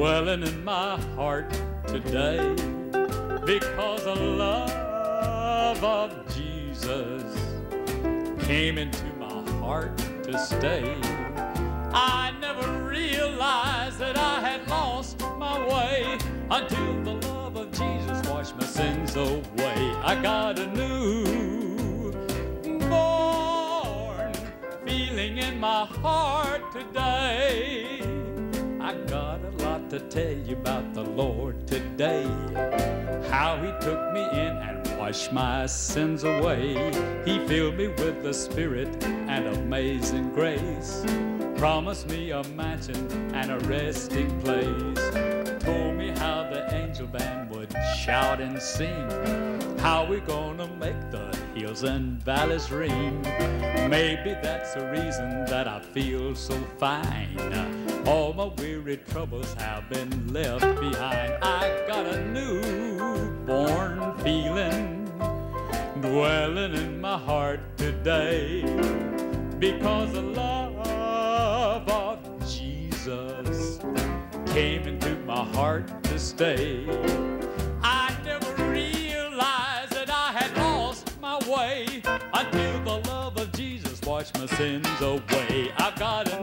swelling in my heart today, because the love of Jesus came into my heart to stay. I never realized that I had lost my way until the love of Jesus washed my sins away. I got a new born feeling in my heart today. I got a lot to tell you about the Lord today, how he took me in and washed my sins away. He filled me with the Spirit and amazing grace, promised me a mansion and a resting place, told me how the angel band would shout and sing, how we're gonna make the hills and valleys ring. Maybe that's the reason that I feel so fine. All my weary troubles have been left behind. I got a newborn feeling dwelling in my heart today, because the love of Jesus came into my heart to stay. I never realized that I had lost my way until the love of Jesus washed my sins away. I've got a